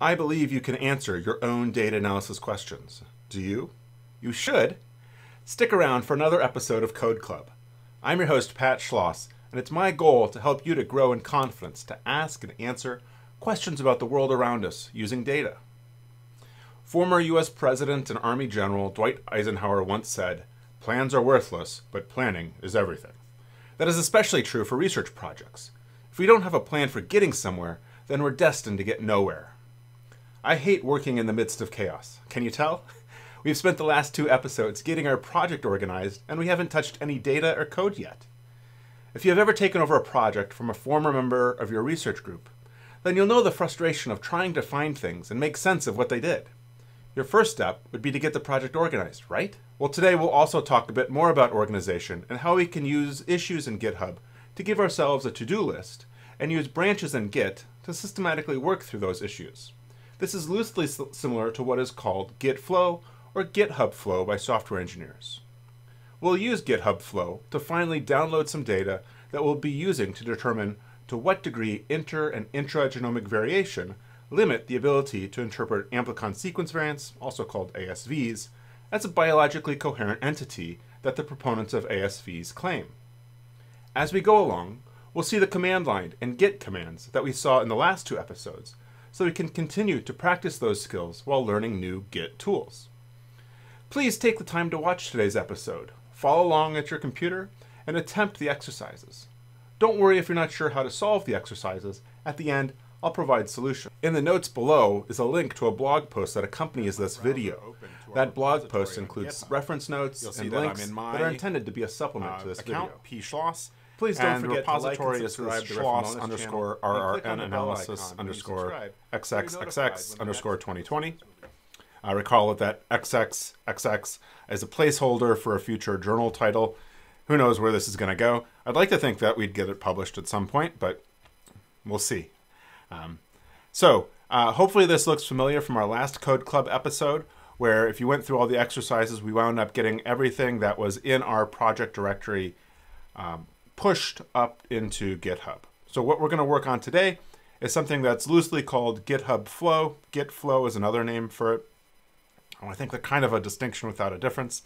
I believe you can answer your own data analysis questions. Do you? You should. Stick around for another episode of Code Club. I'm your host, Pat Schloss, and it's my goal to help you to grow in confidence to ask and answer questions about the world around us using data. Former U.S. President and Army General Dwight Eisenhower once said, "Plans are worthless, but planning is everything." That is especially true for research projects. If we don't have a plan for getting somewhere, then we're destined to get nowhere. I hate working in the midst of chaos. Can you tell? We've spent the last 2 episodes getting our project organized, and we haven't touched any data or code yet. If you have ever taken over a project from a former member of your research group, then you'll know the frustration of trying to find things and make sense of what they did. Your first step would be to get the project organized, right? Well, today we'll also talk a bit more about organization and how we can use issues in GitHub to give ourselves a to-do list and use branches in Git to systematically work through those issues. This is loosely similar to what is called Git Flow or GitHub Flow by software engineers. We'll use GitHub Flow to finally download some data that we'll be using to determine to what degree inter- and intragenomic variation limit the ability to interpret amplicon sequence variants, also called ASVs, as a biologically coherent entity that the proponents of ASVs claim. As we go along, we'll see the command line and git commands that we saw in the last 2 episodes, so we can continue to practice those skills while learning new Git tools. Please take the time to watch today's episode, follow along at your computer, and attempt the exercises. Don't worry if you're not sure how to solve the exercises. At the end, I'll provide solutions. In the notes below is a link to a blog post that accompanies this video. That blog post includes reference notes and links that are intended to be a supplement to this video. Please don't forget to like and subscribe to riffomonas.com/RRNanalysis_XXXX_2020. I recall that XXXX is a placeholder for a future journal title. Who knows where this is going to go? I'd like to think that we'd get it published at some point, but we'll see. Hopefully this looks familiar from our last Code Club episode, where if you went through all the exercises, we wound up getting everything that was in our project directory pushed up into GitHub. So what we're going to work on today is something that's loosely called GitHub Flow. Git Flow is another name for it. I think they're kind of a distinction without a difference.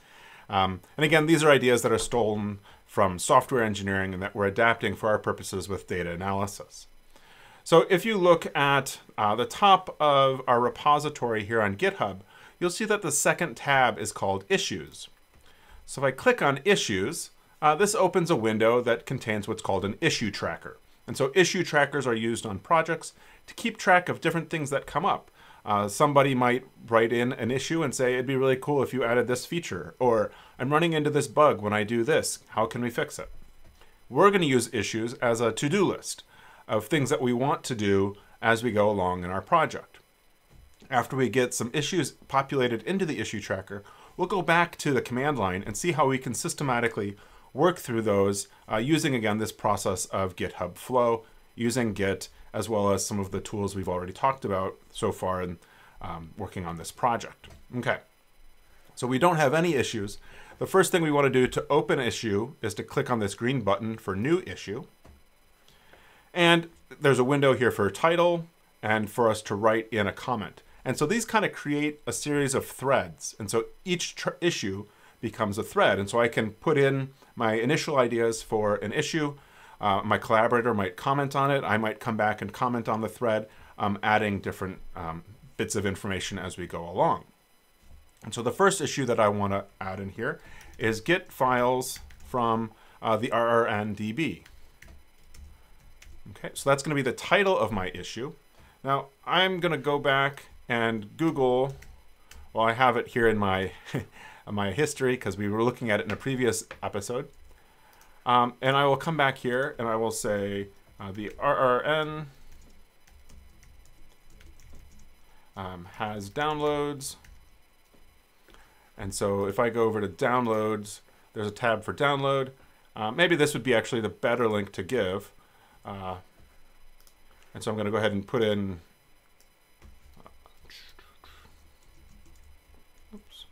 And again, these are ideas that are stolen from software engineering and that we're adapting for our purposes with data analysis. So if you look at the top of our repository here on GitHub, you'll see that the second tab is called Issues. So if I click on Issues, this opens a window that contains what's called an issue tracker. And so issue trackers are used on projects to keep track of different things that come up. Somebody might write in an issue and say, it'd be really cool if you added this feature, or I'm running into this bug when I do this, how can we fix it? We're going to use issues as a to-do list of things that we want to do as we go along in our project. After we get some issues populated into the issue tracker, we'll go back to the command line and see how we can systematically work through those using, again, this process of GitHub Flow, using Git, as well as some of the tools we've already talked about so far in working on this project. Okay, so we don't have any issues. The first thing we want to do to open issue is to click on this green button for new issue. And there's a window here for a title and for us to write in a comment. And so these kind of create a series of threads. And so each issue becomes a thread. And so I can put in my initial ideas for an issue. My collaborator might comment on it. I might come back and comment on the thread, adding different bits of information as we go along. And so the first issue that I want to add in here is git files from the RRNDB. Okay, so that's going to be the title of my issue. Now I'm going to go back and Google, well, I have it here in my, in my history because we were looking at it in a previous episode. And I will come back here and I will say the RRN has downloads. And so if I go over to downloads, there's a tab for download. Maybe this would be actually the better link to give. And so I'm going to go ahead and put in, oops,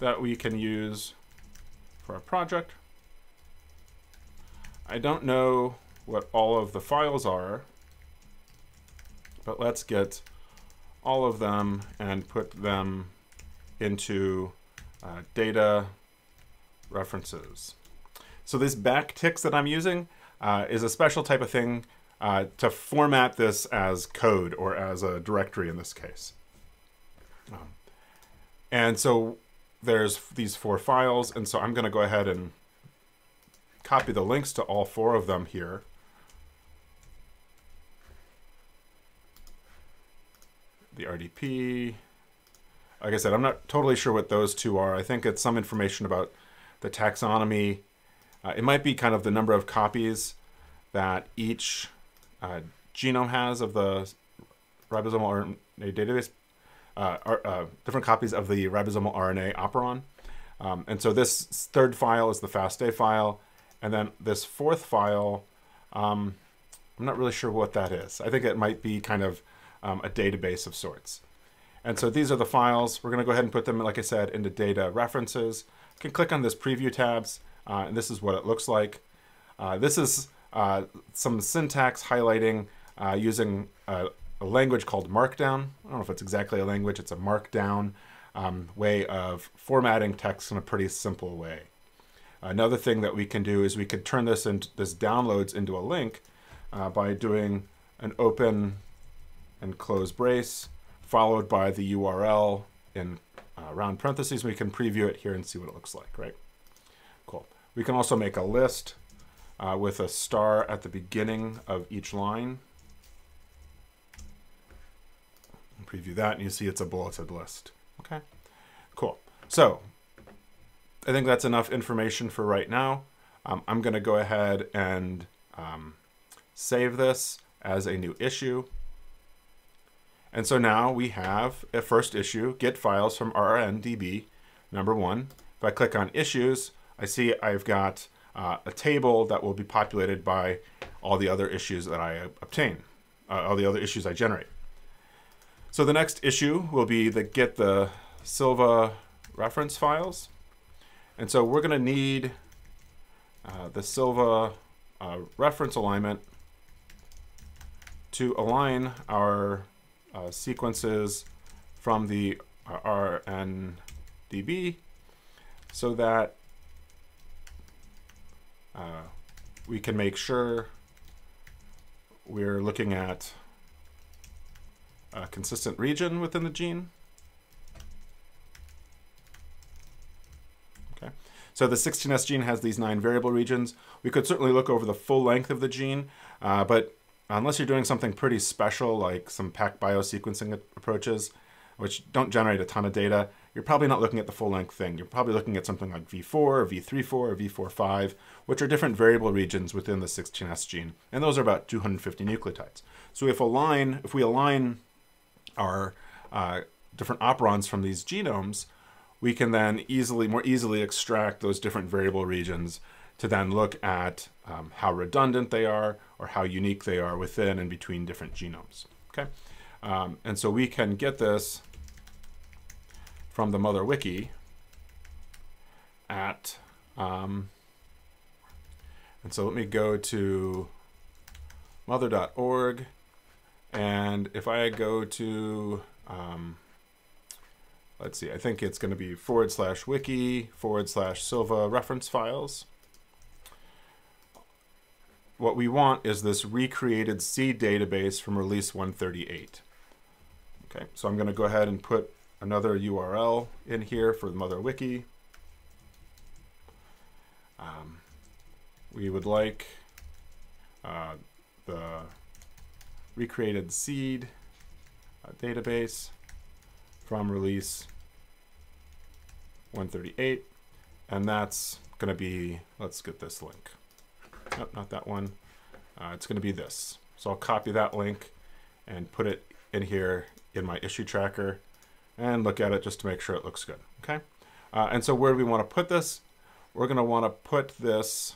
that we can use for our project. I don't know what all of the files are, But let's get all of them and put them into data references. So this backticks that I'm using is a special type of thing to format this as code or as a directory in this case. And so there's these four files. And so I'm going to go ahead and copy the links to all four of them here. The RDP. Like I said, I'm not totally sure what those two are. I think it's some information about the taxonomy. It might be kind of the number of copies that each genome has of the ribosomal RNA database, different copies of the ribosomal RNA operon. And so this third file is the FASTA file. And then this fourth file, I'm not really sure what that is. I think it might be kind of a database of sorts. And so these are the files. We're going to go ahead and put them, like I said, into data references. You can click on this preview tabs, and this is what it looks like. This is some syntax highlighting using a language called Markdown. I don't know if it's exactly a language. It's a Markdown way of formatting text in a pretty simple way. Another thing that we can do is we could turn this into this downloads into a link by doing an open and close brace followed by the URL in round parentheses. We can preview it here and see what it looks like, right? Cool. We can also make a list with a star at the beginning of each line. Preview that and you see it's a bulleted list. Okay, cool. So I think that's enough information for right now. I'm going to go ahead and save this as a new issue. And so now we have a first issue, Git Files from RRNDB, #1. If I click on Issues, I see I've got a table that will be populated by all the other issues that I obtain, all the other issues I generate. So the next issue will be the Git the Silva reference files. And so we're going to need the Silva reference alignment to align our sequences from the RRNDB so that we can make sure we're looking at a consistent region within the gene. Okay, so the 16S gene has these 9 variable regions. We could certainly look over the full length of the gene, but unless you're doing something pretty special, like some packed biosequencing approaches, which don't generate a ton of data, you're probably not looking at the full length thing. You're probably looking at something like V4 or V34 or V45, which are different variable regions within the 16S gene. And those are about 250 nucleotides. So if we align our different operons from these genomes, we can then more easily extract those different variable regions to then look at how redundant they are or how unique they are within and between different genomes. Okay, and so we can get this from the Mother Wiki at, and so let me go to mother.org, and if I go to, let's see, I think it's going to be /wiki/Silva reference files. What we want is this recreated C database from release 138. Okay, so I'm going to go ahead and put another URL in here for the Mother Wiki. We would like the recreated seed database from release 138, and that's going to be, let's get this link. Nope, not that one. It's going to be this. So I'll copy that link and put it in here in my issue tracker and look at it just to make sure it looks good. Okay. And so where do we want to put this? We're going to want to put this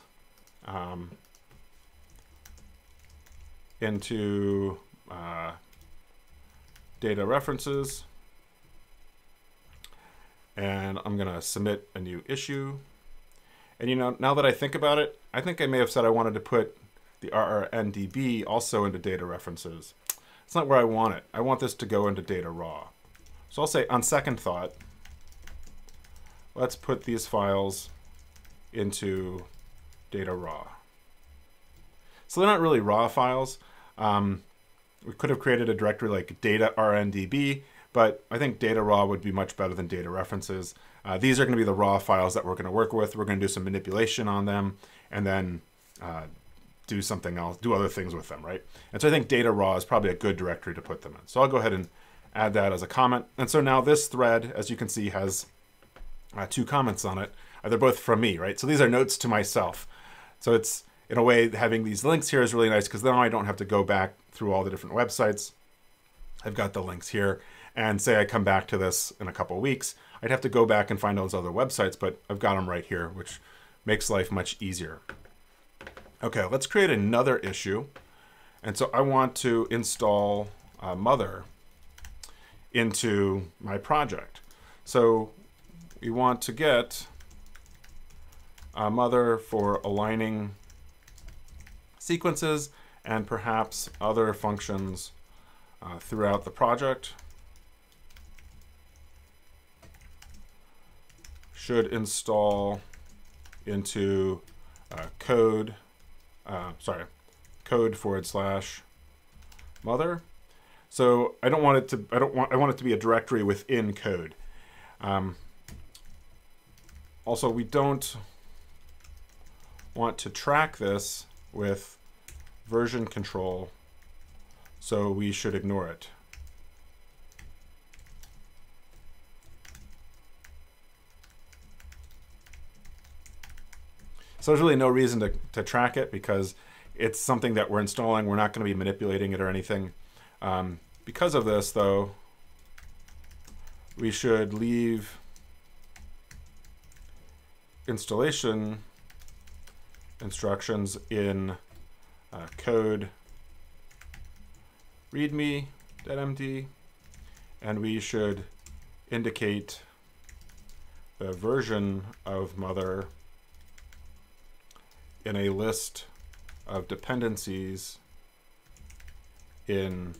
into data references. And I'm going to submit a new issue. And you know, now that I think about it, I think I may have said I wanted to put the RRNDB also into data references. It's not where I want it. I want this to go into data raw. So I'll say, on second thought, let's put these files into data raw. So they're not really raw files. We could have created a directory like data RRNDB, but I think data raw would be much better than data references. These are going to be the raw files that we're going to work with. We're going to do some manipulation on them and then do something else, do other things with them, right? And so I think data raw is probably a good directory to put them in. So I'll go ahead and add that as a comment. And so now this thread, as you can see, has two comments on it. They're both from me, right? So these are notes to myself. So it's, in a way, having these links here is really nice because now I don't have to go back through all the different websites. I've got the links here. And say I come back to this in a couple of weeks, I'd have to go back and find all those other websites, but I've got them right here, which makes life much easier. Okay, let's create another issue. And so I want to install Mothur into my project. So we want to get Mothur for aligning sequences and perhaps other functions throughout the project. Should install into code/mothur. So I don't want it to, I want it to be a directory within code. Also, we don't want to track this with version control, so we should ignore it. So there's really no reason to track it because it's something that we're installing. We're not going to be manipulating it or anything. Because of this, though, we should leave installation instructions in code readme.md, and we should indicate the version of Mothur in a list of dependencies in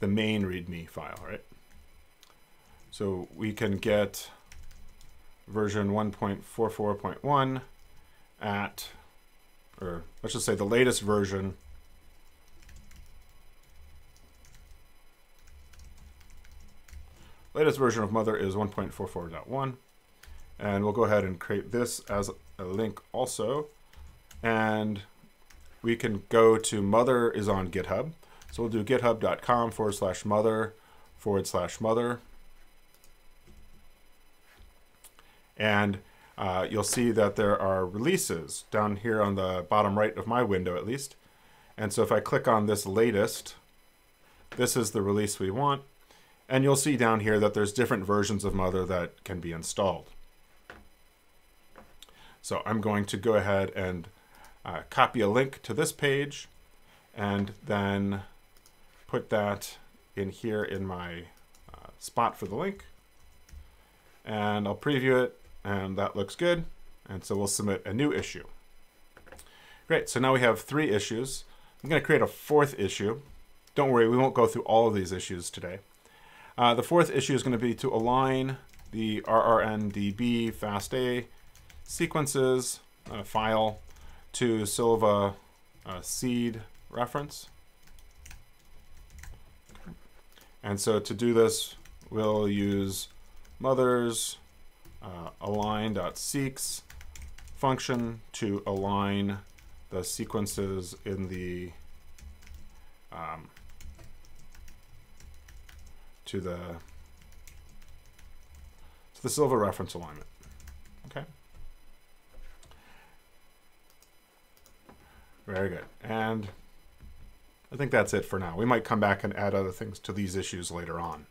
the main readme file, right? So we can get version 1.44.1 at, or let's just say the latest version of Mothur is 1.44.1, and we'll go ahead and create this as a link also. And we can go to Mothur is on GitHub. So we'll do github.com/mothur/mothur. And you'll see that there are releases down here on the bottom right of my window, at least. And so if I click on this latest, this is the release we want. And you'll see down here that there's different versions of Mothur that can be installed. So I'm going to go ahead and copy a link to this page and then put that in here in my spot for the link. And I'll preview it, and that looks good. And so we'll submit a new issue. Great, so now we have three issues. I'm going to create a fourth issue. Don't worry, we won't go through all of these issues today. The fourth issue is going to be to align the RRNDB FASTA sequences file to Silva seed reference. And so to do this, we'll use Mothur's align.seeks function to align the sequences in the to the Silva reference alignment. Okay. Very good. And I think that's it for now. We might come back and add other things to these issues later on.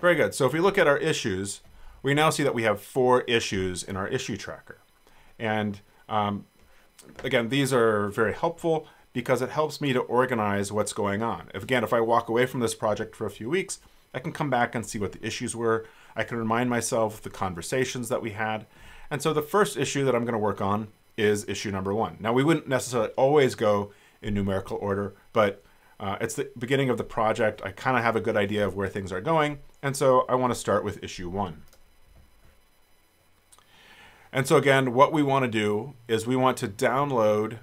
Very good. So if we look at our issues, we now see that we have four issues in our issue tracker. And again, these are very helpful because it helps me to organize what's going on. If I walk away from this project for a few weeks, I can come back and see what the issues were. I can remind myself of the conversations that we had. And so the first issue that I'm going to work on is issue number 1. Now, we wouldn't necessarily always go in numerical order, but It's the beginning of the project. I kind of have a good idea of where things are going. And so I want to start with issue 1. And so again, what we want to do is we want to download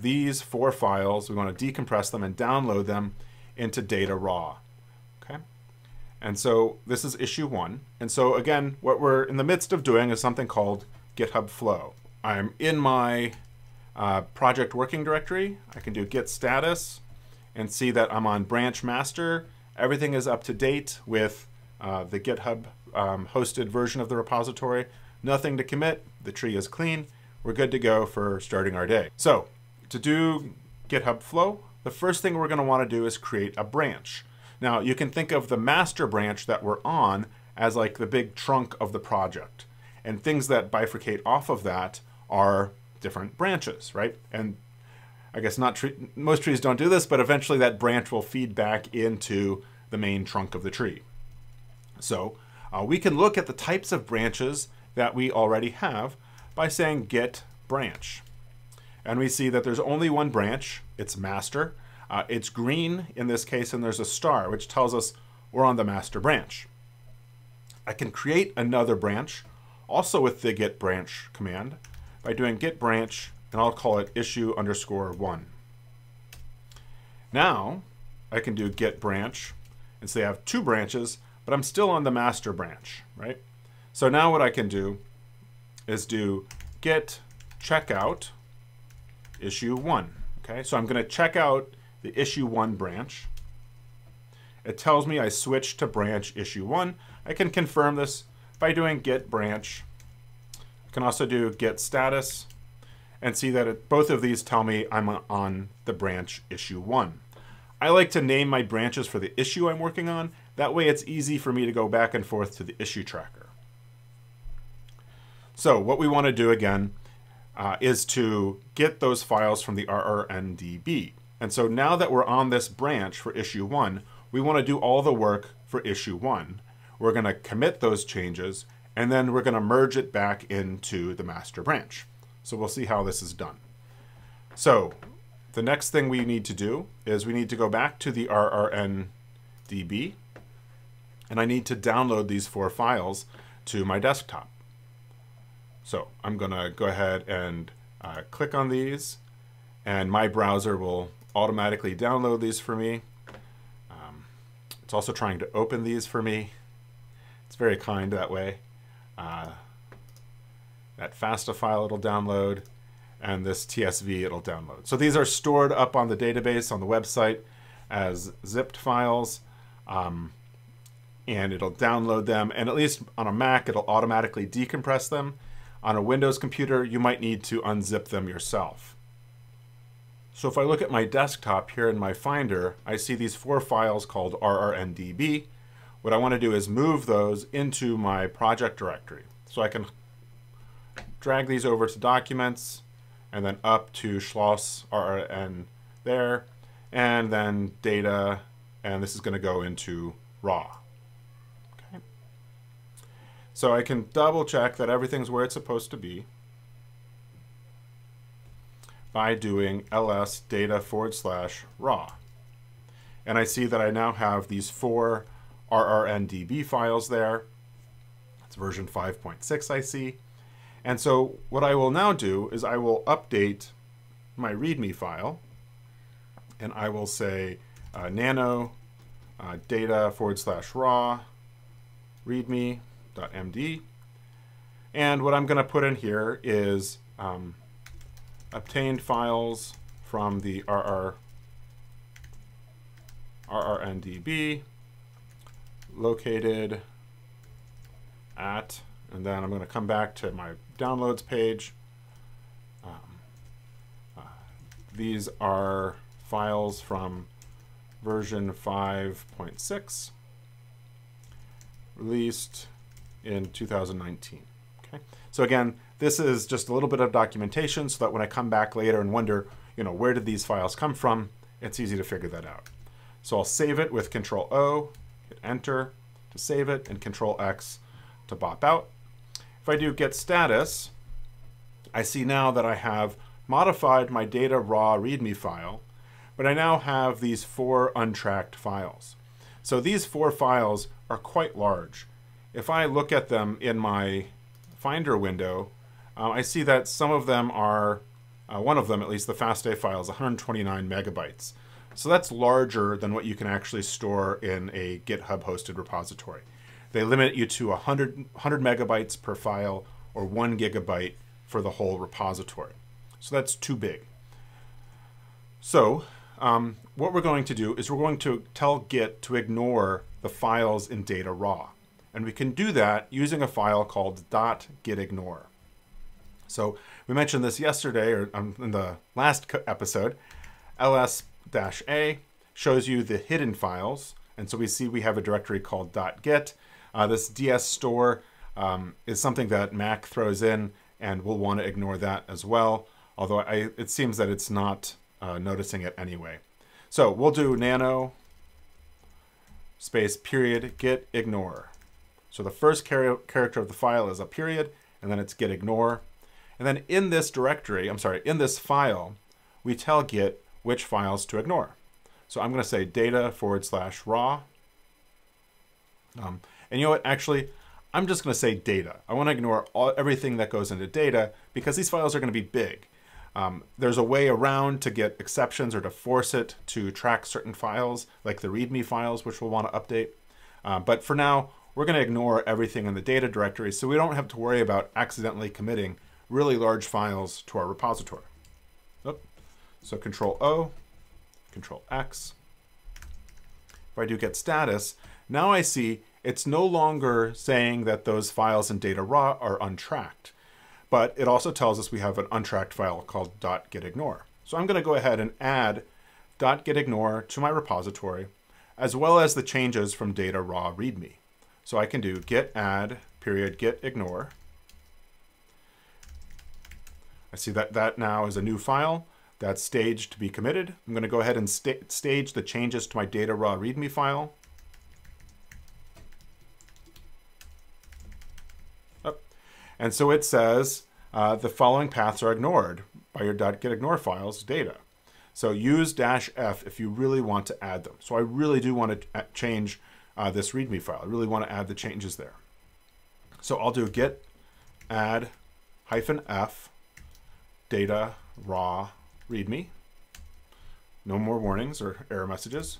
these 4 files. We want to decompress them and download them into data raw. Okay. And so this is issue 1. And so again, what we're in the midst of doing is something called GitHub Flow. I'm in my project working directory. I can do git status and see that I'm on branch master. Everything is up to date with the GitHub hosted version of the repository. Nothing to commit, the tree is clean. We're good to go for starting our day. So to do GitHub Flow, the first thing we're gonna wanna do is create a branch. Now you can think of the master branch that we're on as like the big trunk of the project. And things that bifurcate off of that are different branches, right? And I guess not most trees don't do this, but eventually that branch will feed back into the main trunk of the tree. So we can look at the types of branches that we already have by saying git branch. And we see that there's only one branch, it's master. It's green in this case, and there's a star, which tells us we're on the master branch. I can create another branch, also with the git branch command, by doing git branch, and I'll call it issue_1. Now I can do git branch, and so I have 2 branches, but I'm still on the master branch, right? So now what I can do is do git checkout issue 1. Okay, so I'm going to check out the issue 1 branch. It tells me I switched to branch issue 1. I can confirm this by doing git branch. I can also do git status and see that both of these tell me I'm on the branch issue 1. I like to name my branches for the issue I'm working on. That way it's easy for me to go back and forth to the issue tracker. So what we want to do again is to get those files from the RRNDB. And so now that we're on this branch for issue 1, we want to do all the work for issue 1. We're going to commit those changes, and then we're going to merge it back into the master branch. So we'll see how this is done. So the next thing we need to do is we need to go back to the RRNDB, and I need to download these 4 files to my desktop. So I'm gonna go ahead and click on these, and my browser will automatically download these for me. It's also trying to open these for me. It's very kind that way. That FASTA file it'll download, and this TSV it'll download. So these are stored up on the database on the website as zipped files, and it'll download them. And at least on a Mac, it'll automatically decompress them. On a Windows computer, you might need to unzip them yourself. So if I look at my desktop here in my Finder, I see these 4 files called RRNDB. What I want to do is move those into my project directory. So I can drag these over to Documents, and then up to Schloss RRN there, and then Data, and this is going to go into Raw. Okay. So I can double check that everything's where it's supposed to be by doing ls data /raw. And I see that I now have these 4 RRNDB files there. It's version 5.6 I see. And so what I will now do is I will update my README file, and I will say nano data /raw readme.md. And what I'm going to put in here is obtained files from the RRNDB located at, and then I'm going to come back to my downloads page. These are files from version 5.6, released in 2019. Okay. So again, this is just a little bit of documentation so that when I come back later and wonder, you know, where did these files come from, it's easy to figure that out. So I'll save it with Control-O, hit Enter to save it, and Control-X to bop out. If I do git status, I see now that I have modified my data raw readme file, but I now have these 4 untracked files. So these 4 files are quite large. If I look at them in my Finder window, I see that some of them are, one of them at least, the FASTA file is 129 megabytes. So that's larger than what you can actually store in a GitHub hosted repository. They limit you to 100 megabytes per file, or 1 gigabyte for the whole repository. So that's too big. So what we're going to do is we're going to tell Git to ignore the files in data raw. And we can do that using a file called .gitignore. So we mentioned this yesterday, or in the last episode. ls-a shows you the hidden files. And so we see we have a directory called .git. This ds store is something that Mac throws in, and we'll want to ignore that as well. Although it seems that it's not noticing it anyway. So we'll do nano space period gitignore. So the first character of the file is a period, and then it's gitignore. And then in this directory, I'm sorry, in this file, we tell Git which files to ignore. So I'm going to say data /raw. And you know what, actually, I'm just going to say data. I want to ignore everything that goes into data, because these files are going to be big. There's a way around to get exceptions or to force it to track certain files, like the README files, which we'll want to update. But for now, we're going to ignore everything in the data directory, so we don't have to worry about accidentally committing really large files to our repository. Oop. So Control-O, Control-X. If I do get status, now I see it's no longer saying that those files in data raw are untracked, but it also tells us we have an untracked file called .gitignore. So I'm going to go ahead and add .gitignore to my repository, as well as the changes from data raw readme. So I can do git add period gitignore. I see that that now is a new file that's staged to be committed. I'm going to go ahead and stage the changes to my data raw readme file. Oh. And so it says the following paths are ignored by your .gitignore files data. So use -f if you really want to add them. So I really do want to change this README file. I really want to add the changes there. So I'll do git add -f data raw README. No more warnings or error messages.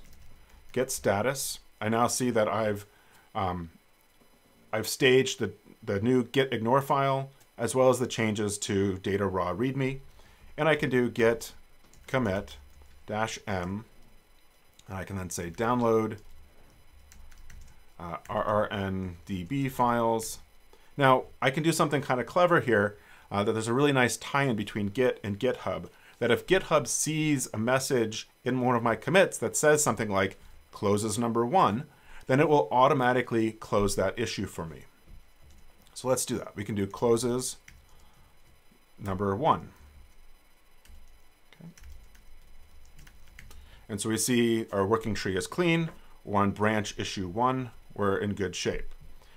Git status. I now see that I've staged the new gitignore file as well as the changes to data raw README, and I can do git commit -m, and I can then say download RRNDB files. Now, I can do something kind of clever here, that there's a really nice tie-in between Git and GitHub, that if GitHub sees a message in one of my commits that says something like closes number 1, then it will automatically close that issue for me. So let's do that. We can do closes number 1. Okay. And so we see our working tree is clean. We're on branch issue 1. We're in good shape.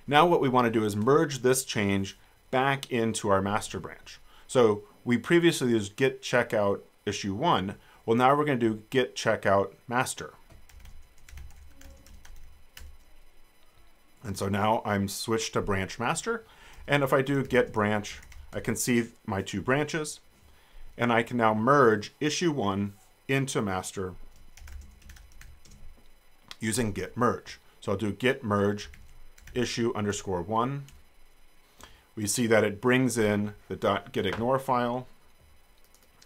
Now what we want to do is merge this change back into our master branch. So we previously used git checkout issue 1. Well, now we're going to do git checkout master. And so now I'm switched to branch master. And if I do git branch, I can see my 2 branches. And I can now merge issue 1 into master using git merge. So I'll do git merge issue_1. We see that it brings in the .gitignore file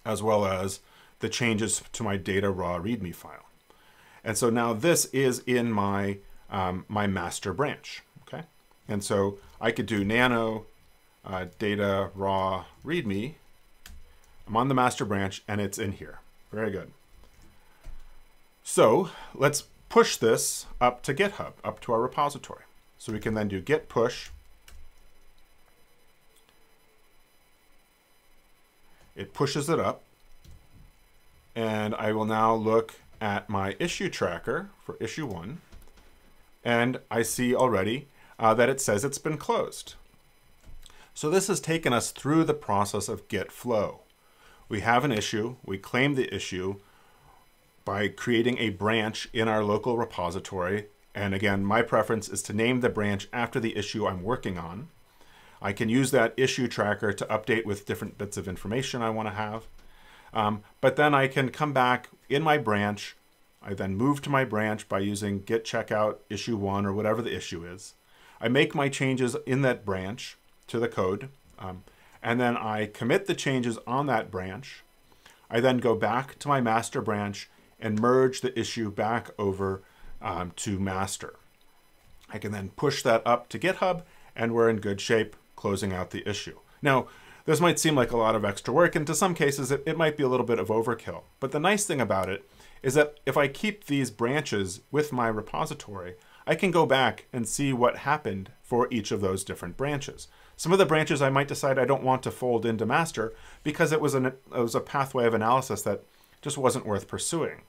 as well as the changes to my data raw readme file. And so now this is in my, my master branch. Okay, and so I could do nano data raw readme. I'm on the master branch and it's in here. Very good. So let's push this up to GitHub, up to our repository. So we can then do git push. It pushes it up. And I will now look at my issue tracker for issue 1. And I see already that it says it's been closed. So this has taken us through the process of Git Flow. We have an issue. We claim the issue. by creating a branch in our local repository. And again, my preference is to name the branch after the issue I'm working on. I can use that issue tracker to update with different bits of information I want to have. But then I can come back in my branch. I then move to my branch by using git checkout issue 1 or whatever the issue is. I make my changes in that branch to the code, and then I commit the changes on that branch. I then go back to my master branch and merge the issue back over to master. I can then push that up to GitHub, and we're in good shape closing out the issue. Now, this might seem like a lot of extra work, and to some cases it might be a little bit of overkill. But the nice thing about it is that if I keep these branches with my repository, I can go back and see what happened for each of those different branches. Some of the branches I might decide I don't want to fold into master because it was a pathway of analysis that just wasn't worth pursuing.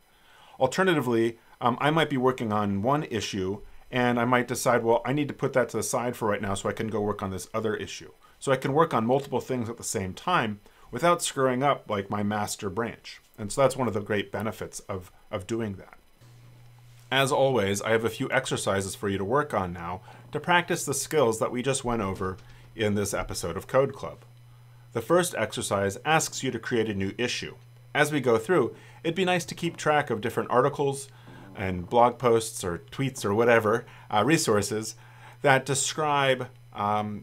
Alternatively, I might be working on one issue and I might decide, well, I need to put that to the side for right now so I can go work on this other issue. So I can work on multiple things at the same time without screwing up like my master branch. And so that's one of the great benefits of doing that. As always, I have a few exercises for you to work on now to practice the skills that we just went over in this episode of Code Club. The first exercise asks you to create a new issue. As we go through, it'd be nice to keep track of different articles and blog posts or tweets or whatever, resources that describe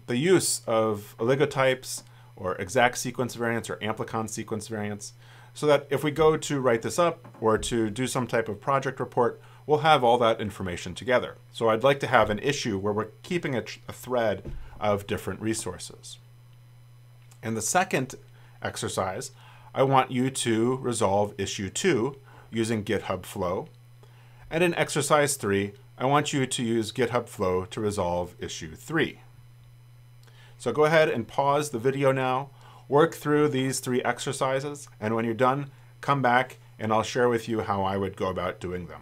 the use of oligotypes or exact sequence variants or amplicon sequence variants, so that if we go to write this up or to do some type of project report, we'll have all that information together. So I'd like to have an issue where we're keeping a thread of different resources. In the second exercise, I want you to resolve issue 2 using GitHub Flow. And in exercise 3, I want you to use GitHub Flow to resolve issue 3. So go ahead and pause the video now, work through these 3 exercises, and when you're done, come back and I'll share with you how I would go about doing them.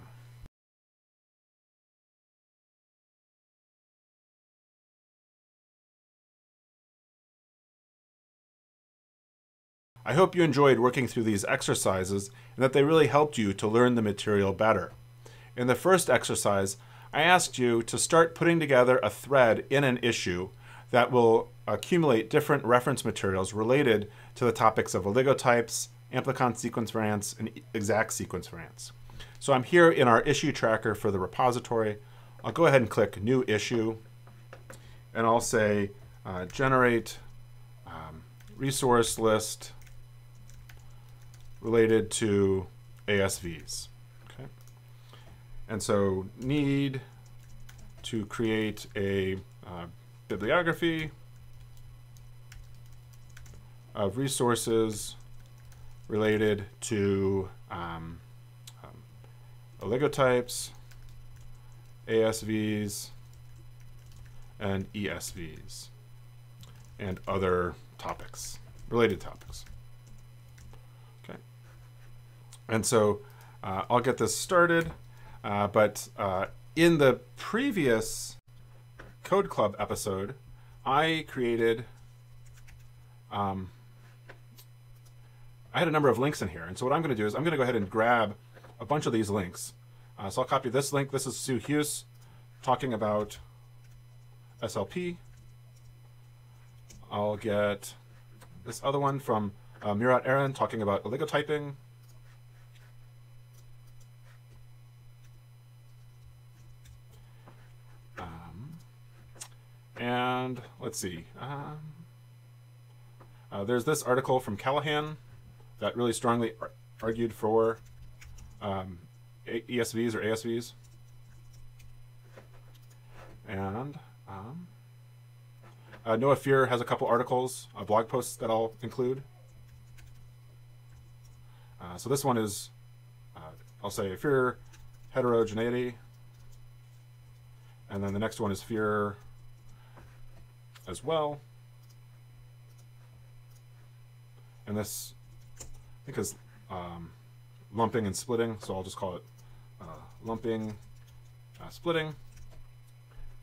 I hope you enjoyed working through these exercises and that they really helped you to learn the material better. In the first exercise, I asked you to start putting together a thread in an issue that will accumulate different reference materials related to the topics of oligotypes, amplicon sequence variants, and exact sequence variants. So I'm here in our issue tracker for the repository. I'll go ahead and click New Issue, and I'll say Generate Resource List related to ASVs. Okay. And so need to create a bibliography of resources related to oligotypes, ASVs, and ESVs, and other topics, related topics. Okay. And so I'll get this started, but in the previous Code Club episode, I created, I had a number of links in here. And so what I'm going to do is I'm going to go ahead and grab a bunch of these links. So I'll copy this link. This is Sue Hughes talking about SLP. I'll get this other one from Murat Aaron talking about oligotyping. And let's see, there's this article from Callahan that really strongly argued for ESVs or ASVs. And Noah Fear has a couple articles, blog posts that I'll include. So this one is, I'll say Fear heterogeneity. And then the next one is Fear as well. And this, I think, is lumping and splitting. So I'll just call it lumping, splitting,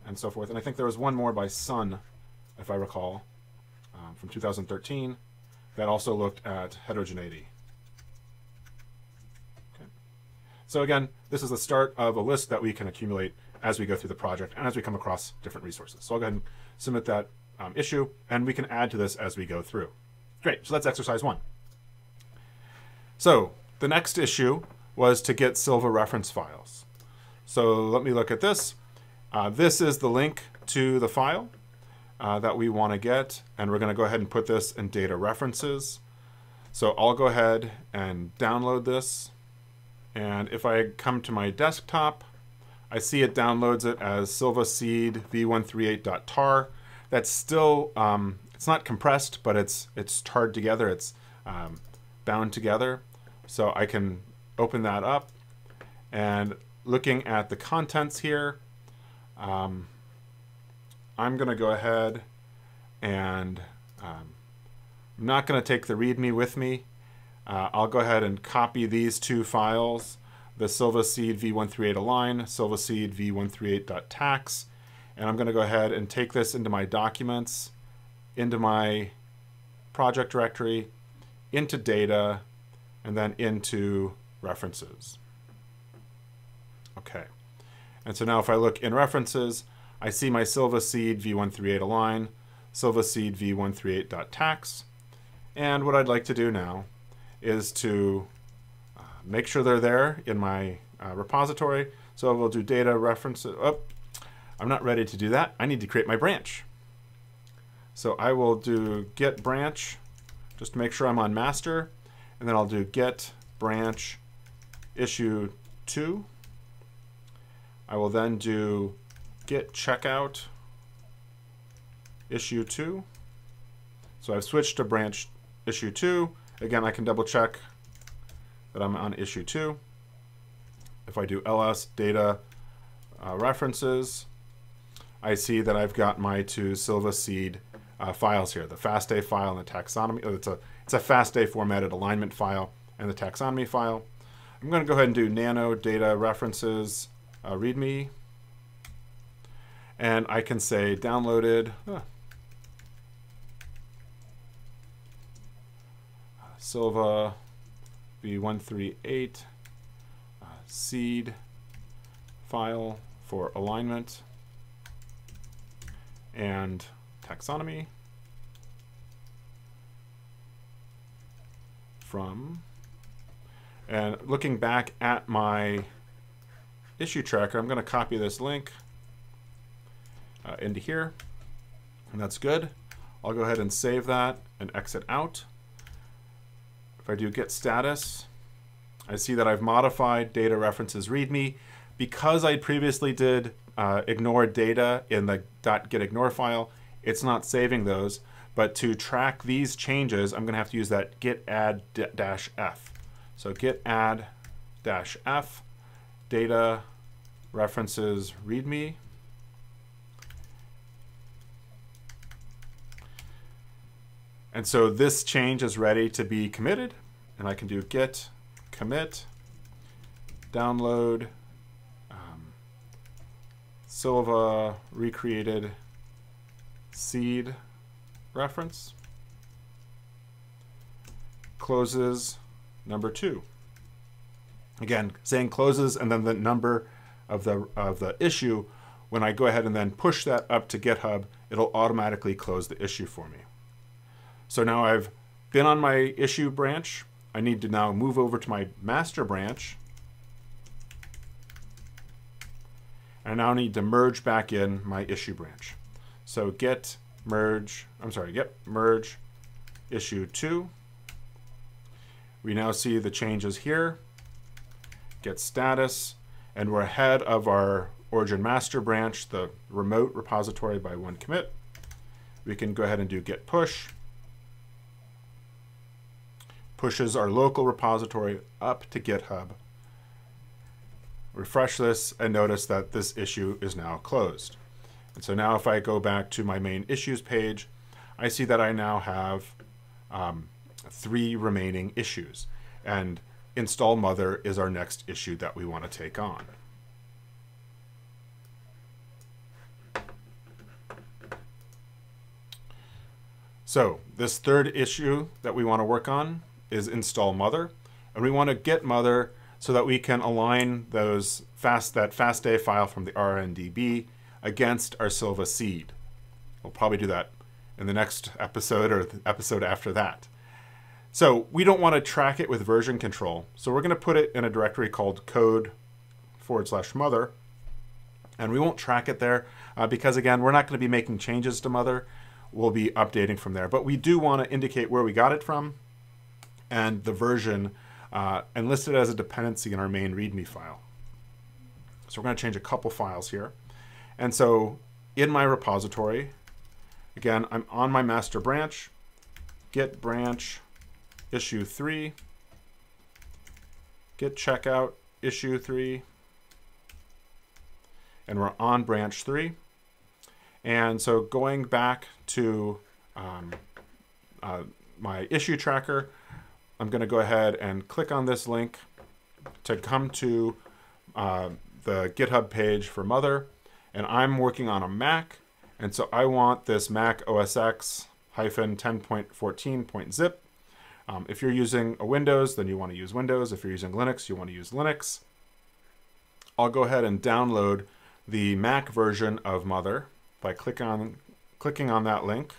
and so forth. And I think there was one more by Sun, if I recall, from 2013, that also looked at heterogeneity. Okay. So again, this is the start of a list that we can accumulate as we go through the project and as we come across different resources. So I'll go ahead and submit that issue, and we can add to this as we go through. Great, so that's exercise one. So the next issue was to get Silva reference files. So let me look at this. This is the link to the file that we want to get, and we're going to go ahead and put this in data references. So I'll go ahead and download this, and if I come to my desktop, I see it downloads it as Silva seed v138.tar. That's still, it's not compressed, but it's tarred together, it's bound together. So I can open that up, and looking at the contents here, I'm going to go ahead and I'm not going to take the README with me. I'll go ahead and copy these two files, the Silva seed v138 align, Silva seed v138.tax, and I'm going to go ahead and take this into my documents, into my project directory, into data, and then into references. Okay. And so now if I look in references, I see my Silva seed v138 align, Silva seed v138.tax. And what I'd like to do now is to make sure they're there in my repository. So we'll do data references. Oh, I'm not ready to do that. I need to create my branch. So I will do git branch, just to make sure I'm on master. And then I'll do git branch issue 2. I will then do git checkout issue 2. So I've switched to branch issue 2. Again, I can double check that I'm on issue 2. If I do ls data references, I see that I've got my two Silva seed files here, the FASTA file and the taxonomy. Oh, it's a FASTA formatted alignment file and the taxonomy file. I'm going to go ahead and do nano data references readme. And I can say downloaded Silva v138 seed file for alignment and taxonomy from, and looking back at my issue tracker, I'm going to copy this link into here, and that's good. I'll go ahead and save that and exit out. If I do git status, I see that I've modified data references readme. Because I previously did ignore data in the .gitignore file, it's not saving those, but to track these changes, I'm going to have to use that git add dash f. So git add dash f data references readme. And so this change is ready to be committed, and I can do git commit download Silva recreated seed reference closes number 2. Again, saying closes and then the number of the issue. When I go ahead and then push that up to GitHub, it'll automatically close the issue for me. So now I've been on my issue branch. I need to now move over to my master branch. I now need to merge back in my issue branch. So git merge, git merge issue 2. We now see the changes here. Git status, and we're ahead of our origin master branch, the remote repository, by 1 commit. We can go ahead and do git push. Pushes our local repository up to GitHub. Refresh this and notice that this issue is now closed. And so now if I go back to my main issues page, I see that I now have 3 remaining issues, and install mothur is our next issue that we want to take on. So this third issue that we want to work on is install mothur, and we want to get mothur so that we can align those FASTA file from the RRNDB against our Silva seed. We'll probably do that in the next episode or the episode after that. So we don't want to track it with version control. So we're going to put it in a directory called code/mother. And we won't track it there because, again, we're not going to be making changes to mother. We'll be updating from there. But we do want to indicate where we got it from and the version and list it as a dependency in our main README file. So we're going to change a couple files here. And so in my repository, again, I'm on my master branch, git branch issue 3, git checkout issue 3, and we're on branch 3. And so going back to my issue tracker, I'm going to go ahead and click on this link to come to the GitHub page for Mother. And I'm working on a Mac, and so I want this Mac OS X -10.14.zip. If you're using a Windows, then you want to use Windows. If you're using Linux, you want to use Linux. I'll go ahead and download the Mac version of Mother by clicking on that link.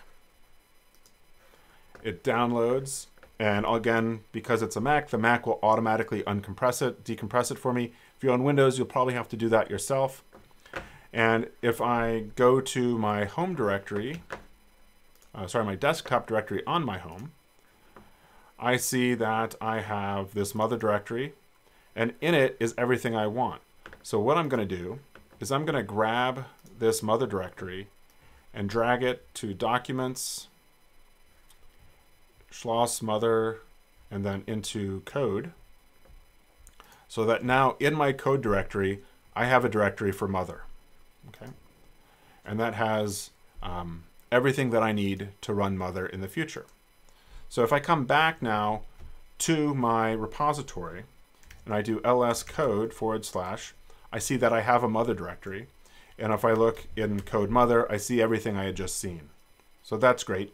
It downloads, and again, because it's a Mac, the Mac will automatically uncompress it, decompress it for me. If you're on Windows, you'll probably have to do that yourself. And if I go to my home directory, my desktop directory on my home, I see that I have this mother directory, and in it is everything I want. So what I'm going to do is I'm going to grab this mother directory and drag it to documents, Schloss mother, and then into code, so that now in my code directory, I have a directory for mother. Okay, and that has everything that I need to run Mother in the future. So if I come back now to my repository and I do ls code /, I see that I have a Mother directory. And if I look in code Mother, I see everything I had just seen. So that's great.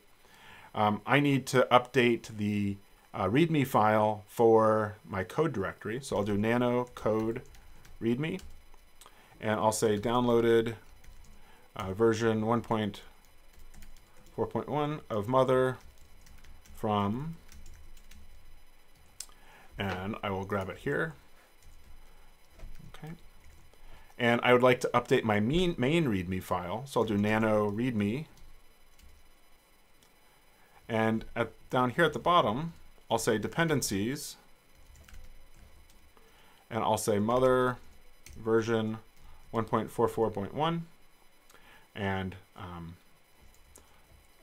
I need to update the README file for my code directory. So I'll do nano code README. And I'll say downloaded version 1.4.1 of Mother from, and I will grab it here. Okay. And I would like to update my main README file. So I'll do nano README. And down here at the bottom, I'll say dependencies. And I'll say Mother version 1.44.1, and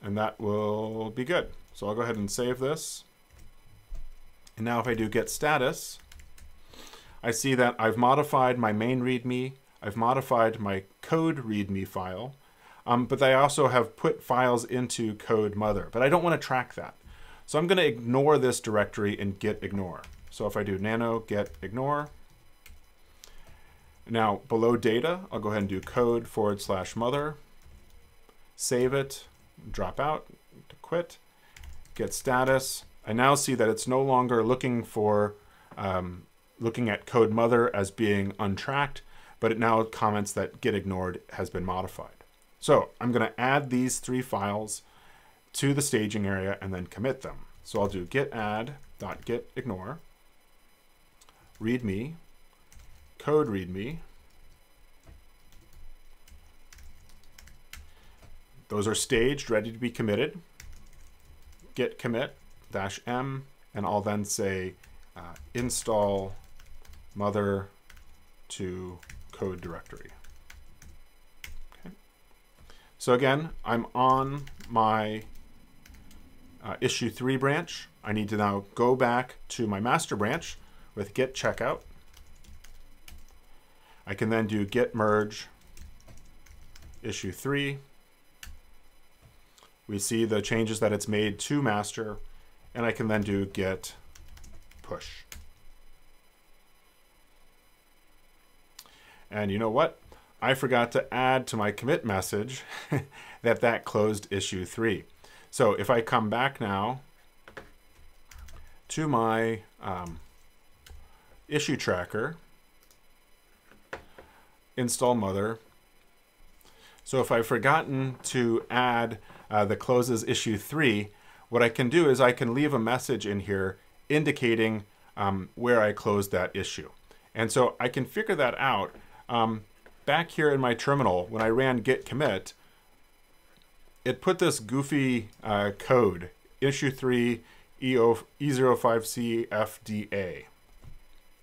that will be good. So I'll go ahead and save this. And now if I do git status, I see that I've modified my main README, I've modified my code README file, but I also have put files into code mother, but I don't want to track that. So I'm going to ignore this directory in git ignore. So if I do nano git ignore, now below data, I'll go ahead and do code /mother, save it, drop out to quit, get status. I now see that it's no longer looking for, looking at code mother as being untracked, but it now comments that git ignored has been modified. So I'm going to add these three files to the staging area and then commit them. So I'll do git add.git ignore, readme, code readme. Those are staged, ready to be committed. Git commit -m, and I'll then say install mother to code directory. Okay. So again, I'm on my issue 3 branch. I need to now go back to my master branch with git checkout. I can then do git merge issue 3. We see the changes that it's made to master, and I can then do git push. And you know what? I forgot to add to my commit message that closed issue 3. So if I come back now to my issue tracker, install mothur. So if I've forgotten to add the closes issue 3, what I can do is I can leave a message in here indicating where I closed that issue. And so I can figure that out back here in my terminal. When I ran git commit, it put this goofy code, issue 3 E05CFDA.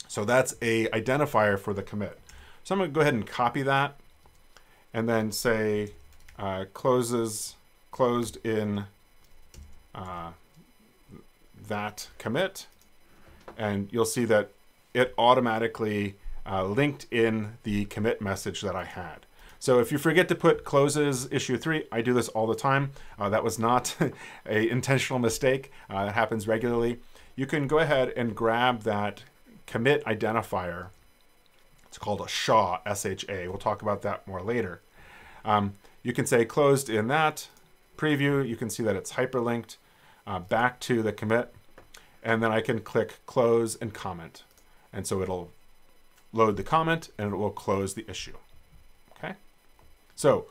So that's a identifier for the commit. So I'm going to go ahead and copy that and then say closed in that commit. And you'll see that it automatically linked in the commit message that I had. So if you forget to put closes issue 3, I do this all the time. That was not an intentional mistake. It happens regularly. You can go ahead and grab that commit identifier. It's called a SHA, S-H-A. We'll talk about that more later. You can say closed in that preview. You can see that it's hyperlinked back to the commit. And then I can click close and comment. And so it'll load the comment and it will close the issue. So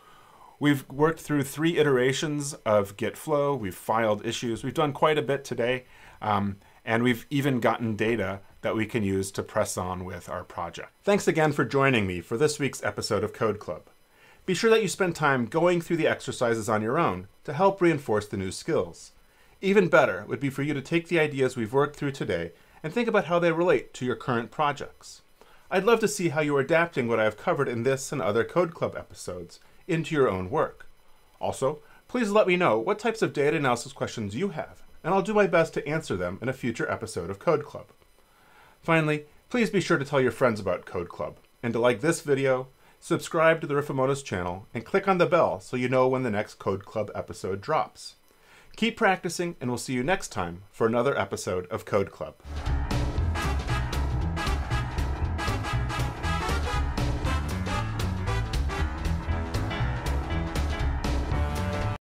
we've worked through 3 iterations of Git Flow. We've filed issues. We've done quite a bit today. And we've even gotten data that we can use to press on with our project. Thanks again for joining me for this week's episode of Code Club. Be sure that you spend time going through the exercises on your own to help reinforce the new skills. Even better would be for you to take the ideas we've worked through today and think about how they relate to your current projects. I'd love to see how you're adapting what I've covered in this and other Code Club episodes into your own work. Also, please let me know what types of data analysis questions you have, and I'll do my best to answer them in a future episode of Code Club. Finally, please be sure to tell your friends about Code Club, and to like this video, subscribe to the Riffomonas channel, and click on the bell so you know when the next Code Club episode drops. Keep practicing, and we'll see you next time for another episode of Code Club.